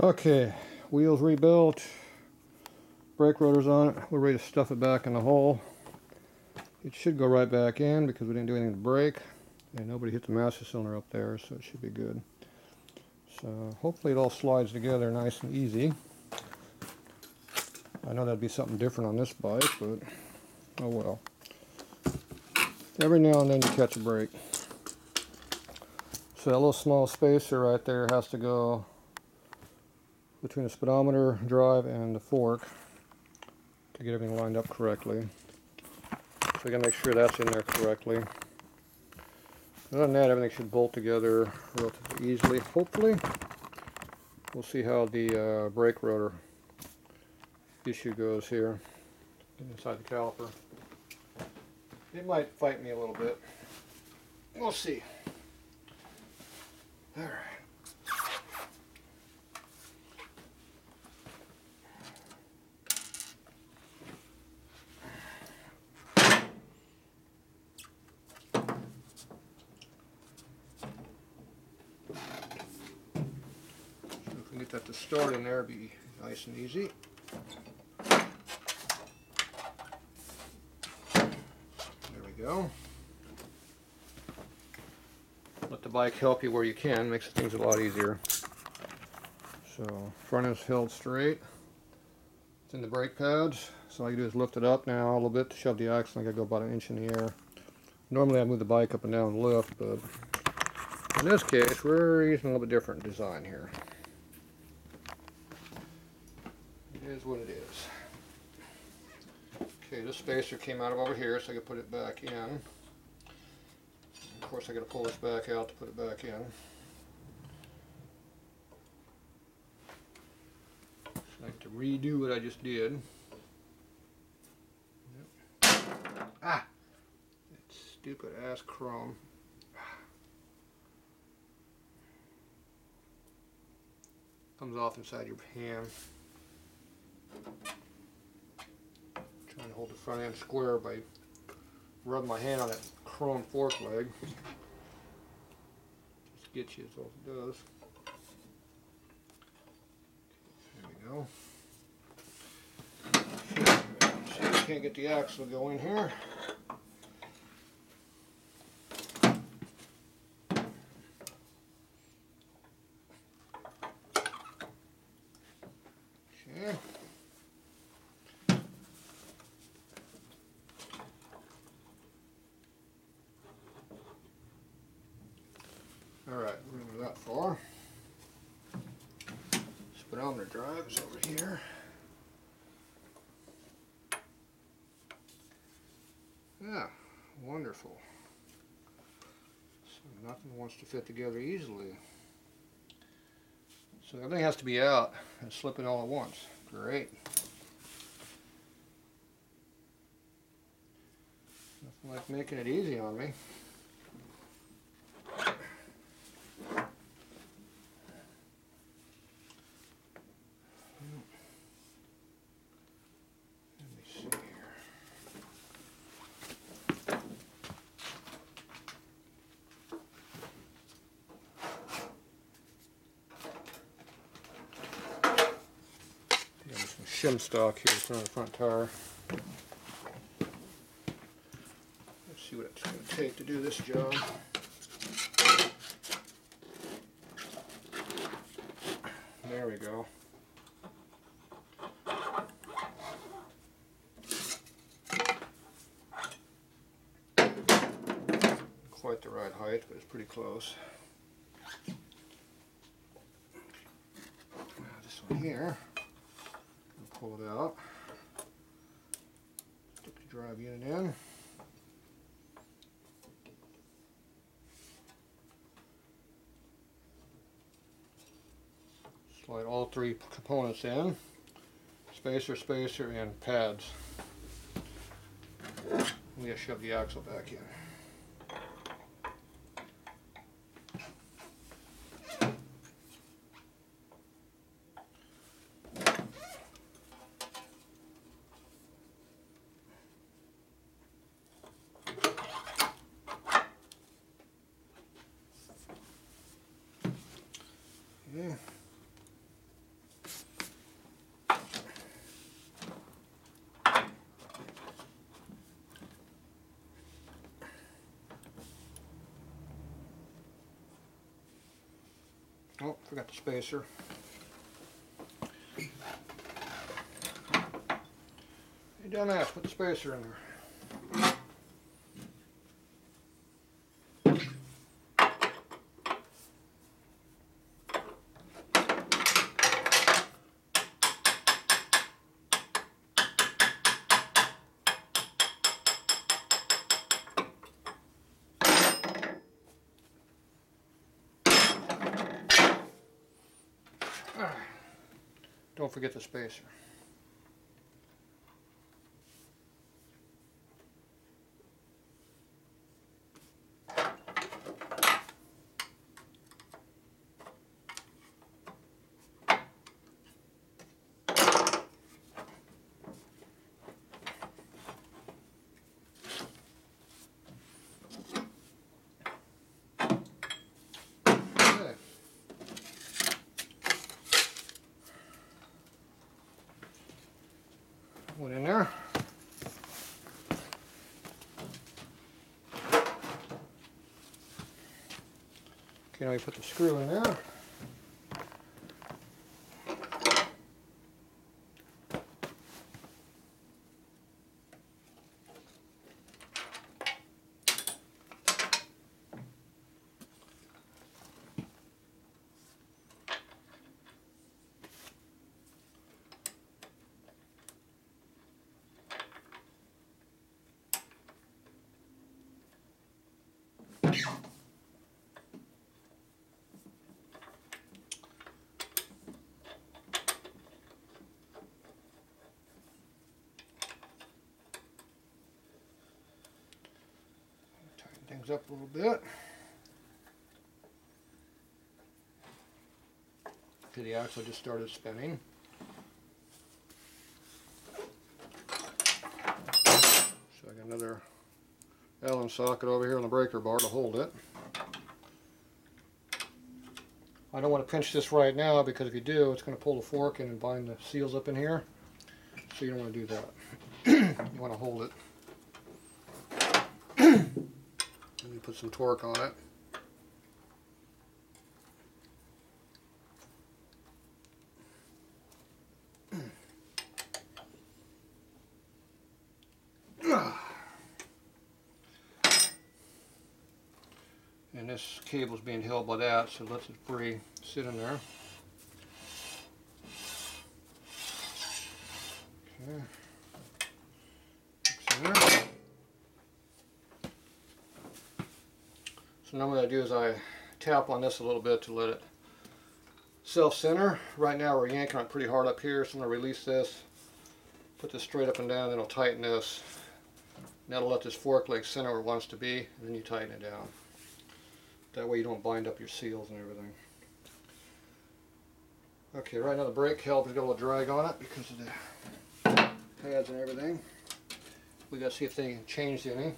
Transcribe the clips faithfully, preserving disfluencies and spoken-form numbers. Okay, wheels rebuilt, brake rotors on it. We're ready to stuff it back in the hole. It should go right back in because we didn't do anything to brake, and nobody hit the master cylinder up there, so it should be good. So hopefully it all slides together nice and easy. I know that'd be something different on this bike, but oh well. Every now and then you catch a break. So that little small spacer right there has to go between the speedometer drive and the fork to get everything lined up correctly. So we gotta make sure that's in there correctly. Other than that, everything should bolt together relatively easily, hopefully. We'll see how the uh, brake rotor issue goes here inside the caliper. It might fight me a little bit. We'll see. All right. Get that to start in there, be nice and easy. There we go. Let the bike help you where you can, makes things a lot easier. So, front is held straight. It's in the brake pads, so all you do is lift it up now a little bit to shove the axle. I gotta go about an inch in the air. Normally I move the bike up and down and lift, but in this case we're using a little bit different design here. Is what it is. Okay, this spacer came out of over here, so I can put it back in. And of course, I got to pull this back out to put it back in. So I have to redo what I just did. Yep. Ah, that stupid ass chrome. Comes off inside your hand. Trying to hold the front end square by rubbing my hand on that chrome fork leg. Just gets you, that's all it does. There we go. See if I can't get the axle to go in here. Alright, we're going to go that far. Speedometer drive is over here. Yeah, wonderful. So nothing wants to fit together easily. So everything has to be out and slipping all at once. Great. Nothing like making it easy on me. Shim stock here from the front tire. Let's see what it's going to take to do this job. There we go. Quite the right height, but it's pretty close. Now this one here. Pull it out, stick the drive unit in. Slide all three components in, spacer, spacer, and pads. We gotta shove the axle back in. Yeah. Oh, forgot the spacer. You dumbass, put the spacer in there. Don't forget the spacer. One in there. Okay, now you put the screw in there. Things up a little bit because the axle just started spinning. So I got another Allen socket over here on the breaker bar to hold it. I don't want to pinch this right now because if you do, it's going to pull the fork in and bind the seals up in here. So you don't want to do that. You want to hold it. Put some torque on it. And this cable is being held by that, so it lets it free sit in there. Okay. It's in there. So now what I do is I tap on this a little bit to let it self-center. Right now we're yanking it pretty hard up here, so I'm going to release this, put this straight up and down, then I'll tighten this. And that'll let this fork leg center where it wants to be, and then you tighten it down. That way you don't bind up your seals and everything. Okay, right now the brake caliper's got a little drag on it because of the pads and everything. We got to see if they changed any.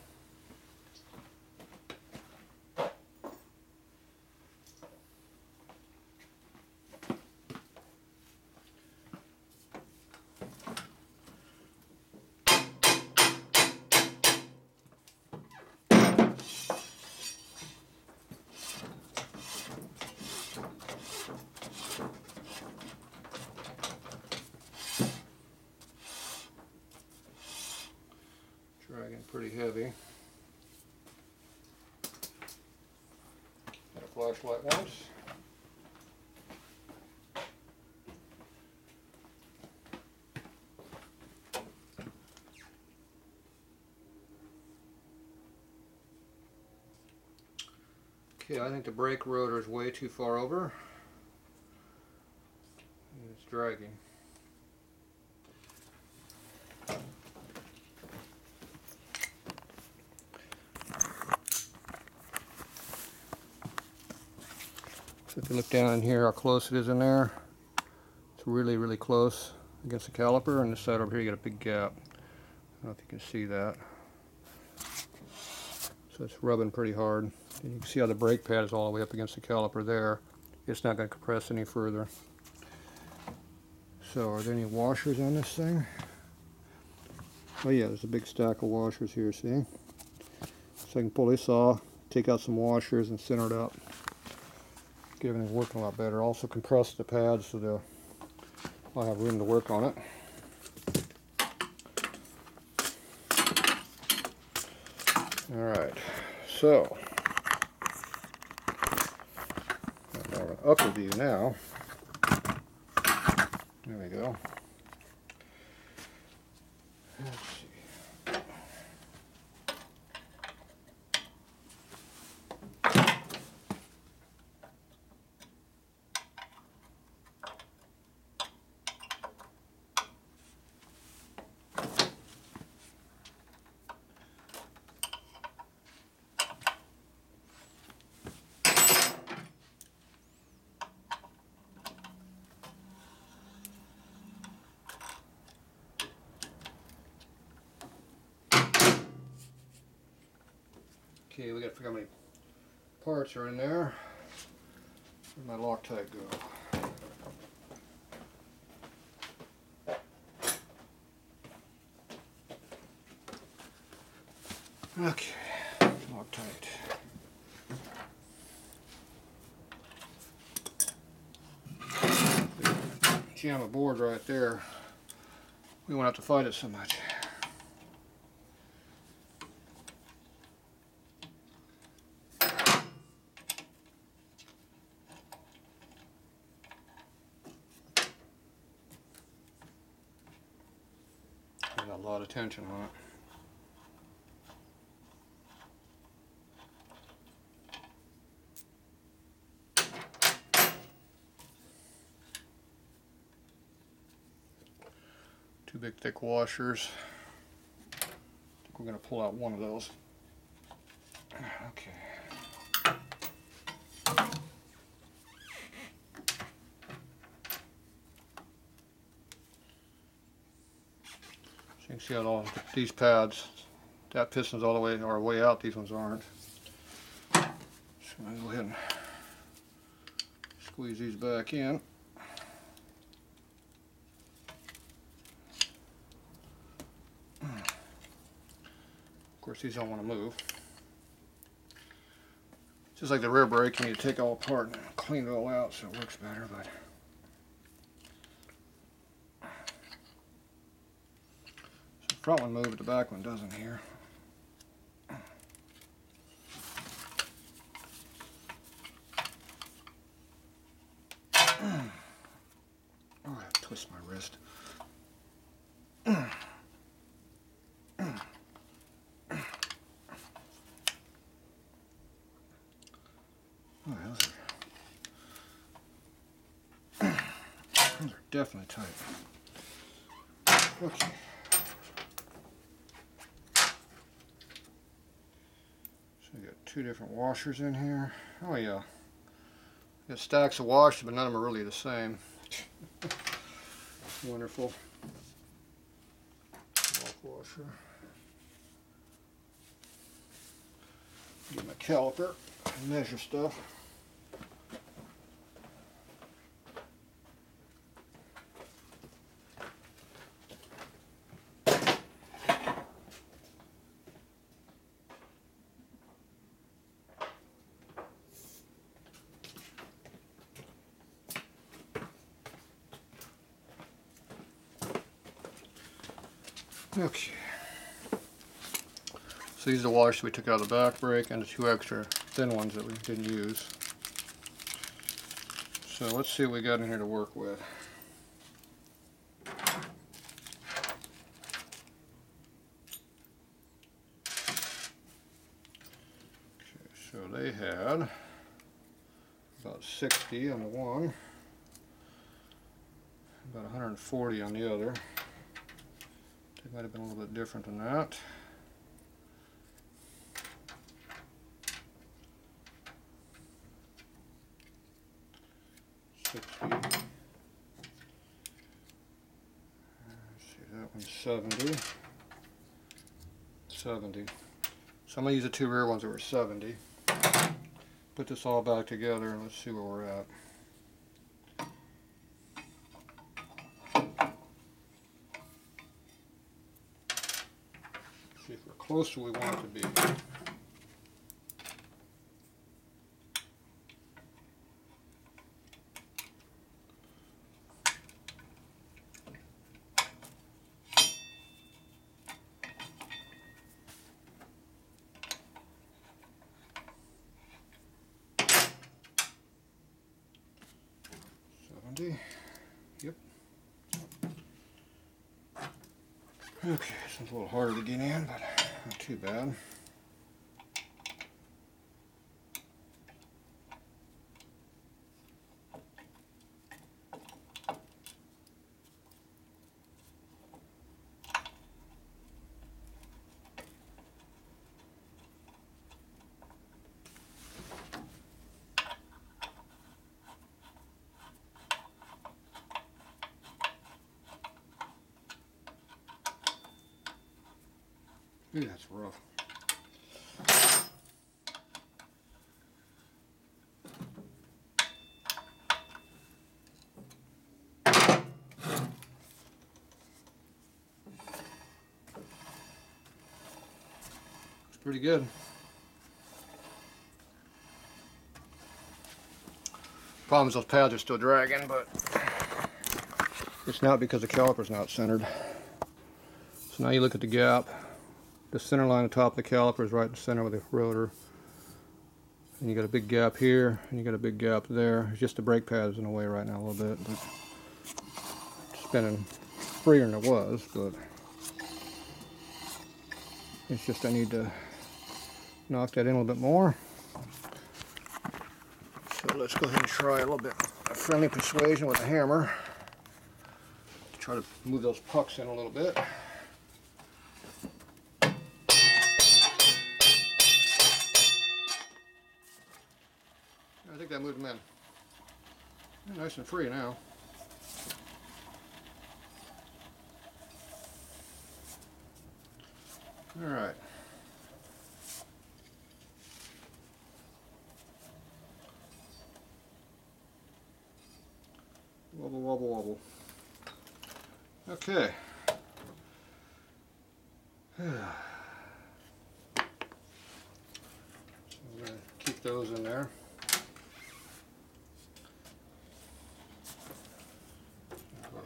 Pretty heavy. Got a flashlight once. Okay, I think the brake rotor is way too far over. And it's dragging. So if you look down in here how close it is in there, it's really, really close against the caliper, and this side over here you got a big gap. I don't know if you can see that. So it's rubbing pretty hard. And you can see how the brake pad is all the way up against the caliper there. It's not going to compress any further. So are there any washers on this thing? Oh yeah, there's a big stack of washers here, see? So I can pull this off, take out some washers and center it up. giving is working a lot better. Also compressed the pads so they'll I'll have room to work on it. All right, so I have an upper view now. There we go. Let's see. Okay, we gotta figure out how many parts are in there. Where'd my Loctite go? Okay, Loctite. Jam a board right there. We won't have to fight it so much. A lot of tension on it. Two big thick washers. I think we're going to pull out one of those. Okay. You can see how all these pads, that piston's all the way or way out, these ones aren't. So I'm gonna go ahead and squeeze these back in. Of course these don't want to move. Just like the rear brake, you need to take it all apart and clean it all out so it works better, but front one moves, but the back one doesn't here. Oh, I twist my wrist. Oh, those are, those are definitely tight. Okay. We got two different washers in here. Oh yeah, got stacks of washers, but none of them are really the same. Wonderful. Block washer. Get my caliper and measure stuff. Okay, so these are the washers we took out of the back brake and the two extra thin ones that we didn't use. So let's see what we got in here to work with. Okay, so they had about sixty on the one, about one hundred forty on the other. It might have been a little bit different than that. sixty. Let's see, that one's seventy. seventy. So I'm going to use the two rear ones that were seventy. Put this all back together and let's see where we're at. Close to where we want it to be. Okay, this one's a little harder to get in, but not too bad. Ooh, that's rough. It's pretty good. Problem is those pads are still dragging, but it's not because the caliper's not centered. So now you look at the gap. The center line on top of the caliper is right in the center of the rotor. And you got a big gap here, and you got a big gap there. It's just the brake pad is in the way right now a little bit. It's spinning freer than it was, but it's just I need to knock that in a little bit more. So let's go ahead and try a little bit of friendly persuasion with a hammer. Try to move those pucks in a little bit. I think I moved them in. They're nice and free now. All right. Wobble, wobble, wobble. Okay. So I'm gonna keep those in there.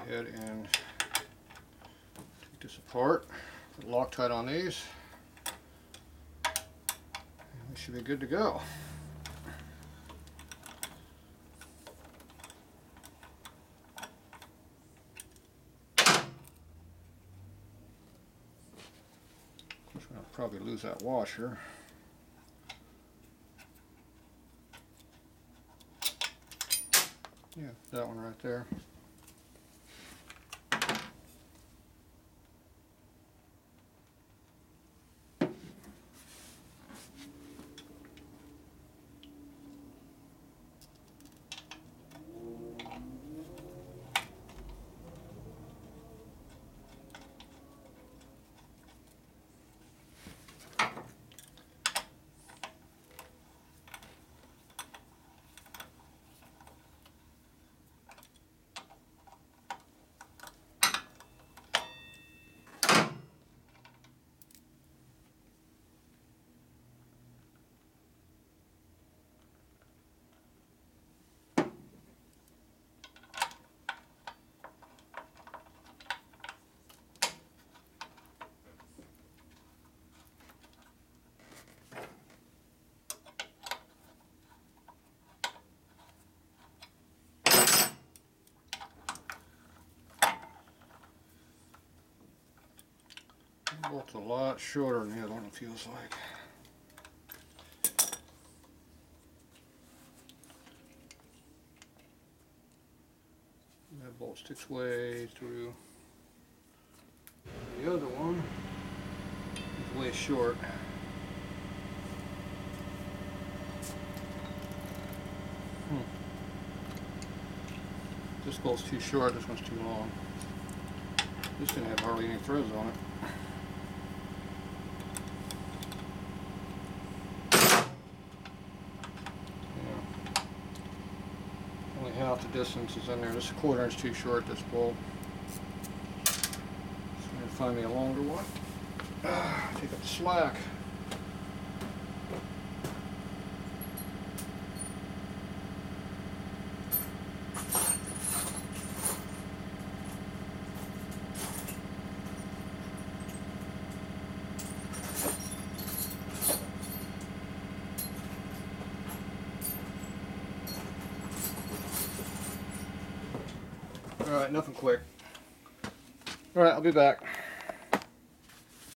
Ahead and take this apart, put Loctite on these, and we should be good to go. Of course, we're going to probably lose that washer. Yeah, that one right there. Bolt's a lot shorter than the other one, it feels like. And that bolt sticks way through the other one. It's way short. Hmm. This bolt's too short, this one's too long. This didn't have hardly any threads on it. The distance is in there. This quarter inch too short, this bolt. So I'm going to find me a longer one. Ah, take up the slack. All right, nothing quick. All right, I'll be back.